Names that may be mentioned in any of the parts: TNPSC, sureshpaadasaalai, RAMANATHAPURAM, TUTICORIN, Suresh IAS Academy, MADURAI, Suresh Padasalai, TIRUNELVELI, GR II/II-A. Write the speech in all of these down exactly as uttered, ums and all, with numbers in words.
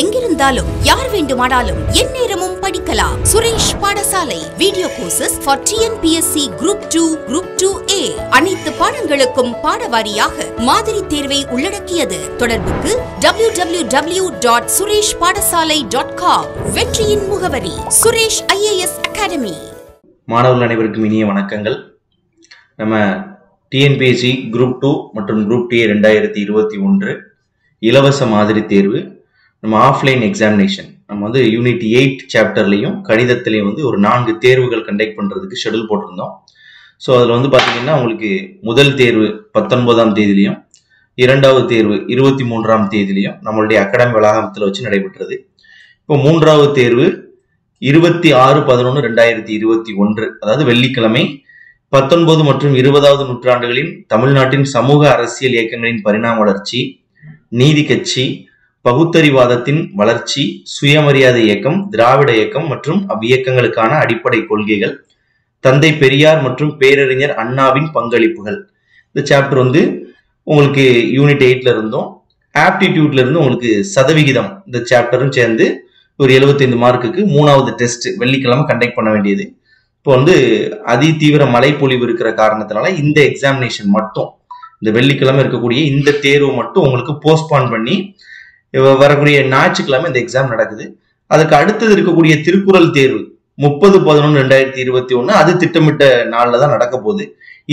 எங்கிருந்தாலும் யார் வேண்டுமானாலும் எந்நேரமும் படிக்கலாம். Suresh Padasalai video courses for T N P S C group two group two A அனைத்து பாடங்களுக்கும் பாடவாரியாக மாதிரி தேர்வை உள்ளடக்கியது. தொடர்புக்கு w w w dot suresh padasalai dot com வெற்றியின் முகவரி Suresh I A S Academy. மாணவர்கள் அனைவருக்கும் இனிய வணக்கங்கள். நம்ம T N P S C group two மற்றும் group T இரண்டாயிரத்து இருபத்தி ஒன்று இலவச மாதிரி தேர்வு நம்ம ஆஃப்லைன் எக்ஸாமினேஷன் நம்ம வந்து யூனிட் எயிட் சாப்டர்லையும் கணிதத்திலையும் வந்து ஒரு நான்கு தேர்வுகள் கண்டக்ட் பண்ணுறதுக்கு ஷெடியூல் போட்டிருந்தோம். ஸோ அதில் வந்து பார்த்தீங்கன்னா உங்களுக்கு முதல் தேர்வு பத்தொன்பதாம் தேதியிலையும் இரண்டாவது தேர்வு இருபத்தி மூன்றாம் தேதியிலையும் நம்மளுடைய அகாடமி வளாகத்தில் வச்சு நடைபெற்றது. இப்போ மூன்றாவது தேர்வு இருபத்தி ஆறு பதினொன்று ரெண்டாயிரத்தி இருபத்தி ஒன்று அதாவது வெள்ளிக்கிழமை பத்தொன்பது மற்றும் இருபதாவது நூற்றாண்டுகளின் தமிழ்நாட்டின் சமூக அரசியல் இயக்கங்களின் பரிணாம வளர்ச்சி, நீதி கட்சி, பகுத்தறிவாதத்தின் வளர்ச்சி, சுயமரியாதை இயக்கம், திராவிட இயக்கம் மற்றும் அவ்வியக்கங்களுக்கான அடிப்படை கொள்கைகள், தந்தை பெரியார் மற்றும் பேரறிஞர் அண்ணாவின் பங்களிப்புகள். இந்த சாப்டர் வந்து உங்களுக்கு யூனிட் எயிட்ல இருந்தும் ஆப்டிடியூட்ல இருந்து உங்களுக்கு சதவிகிதம் இந்த சாப்டரும் சேர்ந்து ஒரு எழுபத்தைந்து மார்க்குக்கு மூணாவது டெஸ்ட் வெள்ளிக்கிழமை கண்டக்ட் பண்ண வேண்டியது. இப்போ வந்து அதி தீவிர மழை பொழிவு இருக்கிற காரணத்தினால இந்த எக்ஸாமினேஷன் மட்டும் இந்த வெள்ளிக்கிழமை இருக்கக்கூடிய இந்த தேர்வு மட்டும் உங்களுக்கு போஸ்ட்பான் பண்ணி வரக்கூடிய ஞாயிற்றுக்கிழமை இந்த எக்ஸாம் நடக்குது. அதுக்கு அடுத்தது இருக்கக்கூடிய திருக்குறள் தேர்வு முப்பது பதினொன்று ரெண்டாயிரத்தி இருபத்தி ஒன்று அது திட்டமிட்ட நாளில் தான் நடக்க போகுது.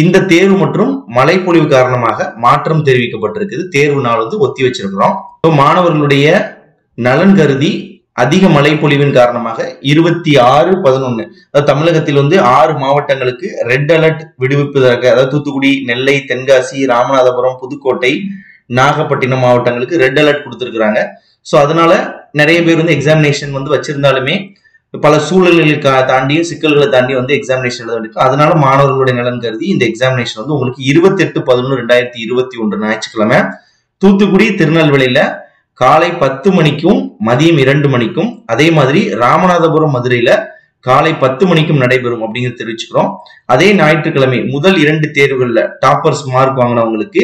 இந்த தேர்வு மற்றும் மழை பொழிவு காரணமாக மாற்றம் தெரிவிக்கப்பட்டிருக்குது. தேர்வு நாள் வந்து ஒத்தி வச்சிருக்கிறோம். இப்போ மாணவர்களுடைய நலன் கருதி அதிக மழை பொழிவின் காரணமாக இருபத்தி ஆறு பதினொன்று அதாவது தமிழகத்தில் வந்து ஆறு மாவட்டங்களுக்கு ரெட் அலர்ட் விடுவிப்பதற்காக அதாவது தூத்துக்குடி, நெல்லை, தென்காசி, ராமநாதபுரம், புதுக்கோட்டை, நாகப்பட்டினம் மாவட்டங்களுக்கு ரெட் அலர்ட் கொடுத்துருக்குறாங்க. ஸோ அதனால நிறைய பேர் வந்து எக்ஸாமினேஷன் வந்து வச்சிருந்தாலுமே பல சூழல்களுக்கு தாண்டியும் சிக்கல்களை தாண்டி வந்து எக்ஸாமினேஷன் எழுத வேண்டியிருக்கு. அதனால மாணவர்களுடைய நலன் கருதி இந்த எக்ஸாமினேஷன் வந்து உங்களுக்கு இருபத்தி எட்டு பதினொன்று ரெண்டாயிரத்தி இருபத்தி ஒன்று ஞாயிற்றுக்கிழமை தூத்துக்குடி திருநெல்வேலியில காலை பத்து மணிக்கும் மதியம் இரண்டு மணிக்கும் அதே மாதிரி ராமநாதபுரம் மதுரையில காலை பத்து மணிக்கும் நடைபெறும் அப்படிங்கிறது தெரிவிச்சுக்கிறோம். அதே ஞாயிற்றுக்கிழமை முதல் இரண்டு தேர்வுகள்ல டாப்பர்ஸ் மார்க் வாங்கினவங்களுக்கு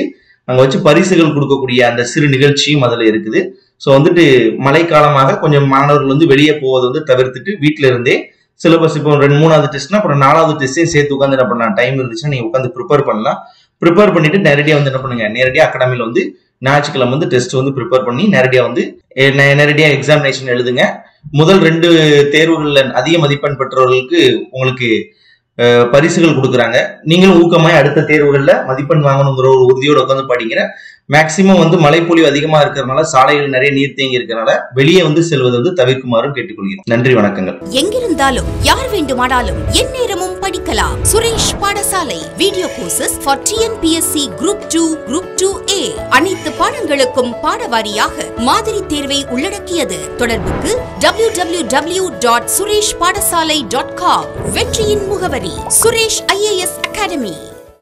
அங்க வச்சு பரிசுகள் கொடுக்கக்கூடிய அந்த சிறு நிகழ்ச்சியும் அதுல இருக்குது. ஸோ வந்துட்டு மழைக்காலமாக கொஞ்சம் மாணவர்கள் வந்து வெளியே போவது வந்து தவிர்த்துட்டு வீட்டுல இருந்தே சிலபஸ் இப்போ ரெண்டு மூணாவது டெஸ்ட்னா அப்புறம் நாலாவது டெஸ்ட்டையும் சேர்த்து உட்காந்து என்ன பண்ணலாம், டைம் இருந்துச்சுன்னா நீங்க உட்காந்து ப்ரிப்பேர் பண்ணலாம். ப்ரிப்பேர் பண்ணிட்டு நேரடியாக வந்து என்ன பண்ணுங்க, நேரடியாக அகாடமியில வந்து ஞாயிற்றுக்கிழமை வந்து டெஸ்ட் வந்து ப்ரிப்பேர் பண்ணி நேரடியாக வந்து நேரடியாக எக்ஸாமினேஷன் எழுதுங்க. முதல் ரெண்டு தேர்வுகளில் அதிக மதிப்பெண் பெற்றவர்களுக்கு உங்களுக்கு பரிசுகள் கொடுக்குறாங்க. நீங்களும் ஊக்கமாய் அடுத்த தேர்வுகளில் மதிப்பெண் வாங்கணுங்கிற ஒரு உறுதியோடு உட்காந்து படிக்கிற மேக்சிமம் வந்து மழைப்பொழிவு அதிகமாக இருக்கிறதுனால சாலைகள் நிறைய நீர் தேங்கி இருக்கிறதுனால வெளியே வந்து செல்வது வந்து தவிர்க்குமாறும் கேட்டுக்கொள்கிறோம். நன்றி, வணக்கங்கள். எங்கிருந்தாலும் யார் வேண்டுமானாலும் எந்நேரமும் படிக்கலாம். Suresh Padasalai video courses for T N P S C group two group two A அனைத்து பாடங்களுக்கும் பாடவாரியாக மாதிரி தேர்வை உள்ளடக்கியது. தொடர்புக்கு w w w dot suresh padasalai dot com வெற்றியின் முகவரி Suresh I A S Academy.